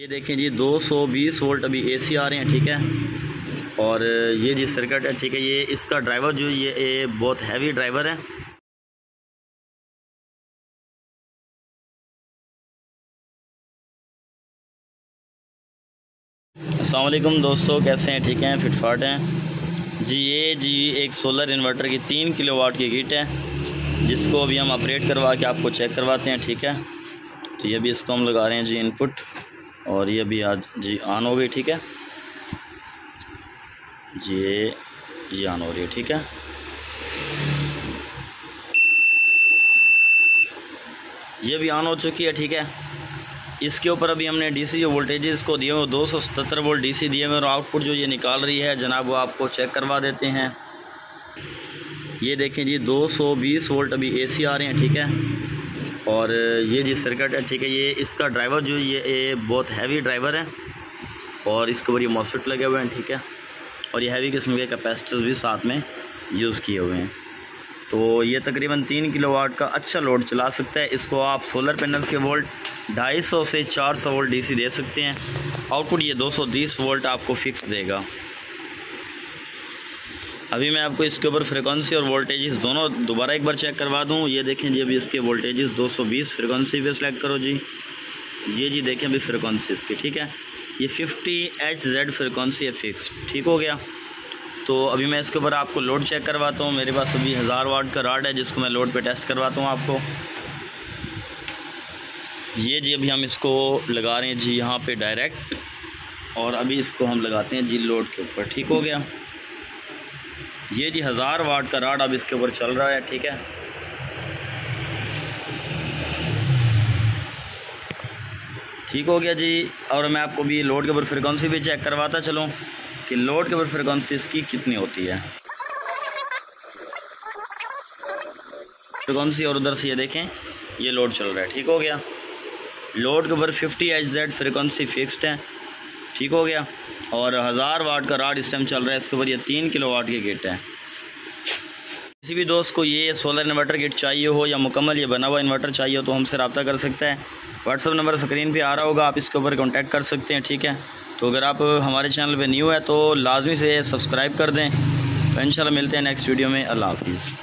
ये देखें जी 220 वोल्ट अभी एसी आ रहे हैं, ठीक है। और ये जी सर्किट है, ठीक है। ये इसका ड्राइवर जो ये बहुत हैवी ड्राइवर है। अस्सलाम वालेकुम दोस्तों, कैसे हैं? ठीक हैं, फिटफाट हैं जी। ये जी एक सोलर इन्वर्टर की 3 किलोवाट की किट है, जिसको अभी हम ऑपरेट करवा के आपको चेक करवाते हैं, ठीक है। तो ये भी इसको हम लगा रहे हैं जी इनपुट, और ये भी आज जी ऑन हो गई, ठीक है जी। ये ऑन हो रही है, ठीक है। ये भी ऑन हो चुकी है, ठीक है। इसके ऊपर अभी हमने डीसी जो वोल्टेजेस को दिए हुए 277 वोल्ट डीसी दिए हुए, और आउटपुट जो ये निकाल रही है जनाब वो आपको चेक करवा देते हैं। ये देखें जी 220 वोल्ट अभी एसी आ रहे हैं, ठीक है। और ये जी सर्किट है, ठीक है। ये इसका ड्राइवर जो ये बहुत हैवी ड्राइवर है, और इसके ऊपर ये मॉस्फेट लगे हुए हैं, ठीक है। और ये हैवी किस्म के कैपेसिटर्स भी साथ में यूज़ किए हुए हैं। तो ये तकरीबन 3 किलोवाट का अच्छा लोड चला सकता है। इसको आप सोलर पैनल्स के वोल्ट 250 से 400 वोल्ट डीसी दे सकते हैं। आउटपुट ये 230 वोल्ट आपको फिक्स देगा। अभी मैं आपको इसके ऊपर फ्रीक्वेंसी और वोल्टेजेस दोनों दोबारा एक बार चेक करवा दूं। ये देखें जी अभी इसके वोल्टेजेस 220 फ्रीक्वेंसी पे सेलेक्ट करो जी। ये जी देखें अभी फ्रीक्वेंसी इसकी, ठीक है। ये 50 HZ फ्रीक्वेंसी है फिक्स, ठीक हो गया। तो अभी मैं इसके ऊपर आपको लोड चेक करवाता हूँ। मेरे पास अभी 1000 वाट का रॉड है, जिसको मैं लोड पर टेस्ट करवाता हूँ आपको। ये जी अभी हम इसको लगा रहे हैं जी यहाँ पर डायरेक्ट, और अभी इसको हम लगाते हैं जी लोड के ऊपर, ठीक हो गया। ये जी 1000 वाट का रॉड अब इसके ऊपर चल रहा है, ठीक है। ठीक हो गया जी। और मैं आपको भी लोड के ऊपर फ्रीक्वेंसी भी चेक करवाता चलूं कि लोड के ऊपर फ्रीक्वेंसी इसकी कितनी होती है फ्रीक्वेंसी। और उधर से ये देखें ये लोड चल रहा है, ठीक हो गया। लोड के ऊपर 50 HZ फ्रीक्वेंसी फिक्स्ड है, ठीक हो गया। और 1000 वाट का रॉड इस टाइम चल रहा है। इसके ऊपर ये 3 किलोवाट की किट है। किसी भी दोस्त को ये सोलर इन्वर्टर किट चाहिए हो या मुकम्मल ये बना हुआ इन्वर्टर चाहिए हो तो हमसे रब्ता कर सकता है। व्हाट्सअप नंबर स्क्रीन पे आ रहा होगा, आप इसके ऊपर कॉन्टैक्ट कर सकते हैं, ठीक है। तो अगर आप हमारे चैनल पर न्यू है तो लाजमी से सब्सक्राइब कर दें। इंशाल्लाह मिलते हैं नेक्स्ट वीडियो में। अल्लाह हाफिज़।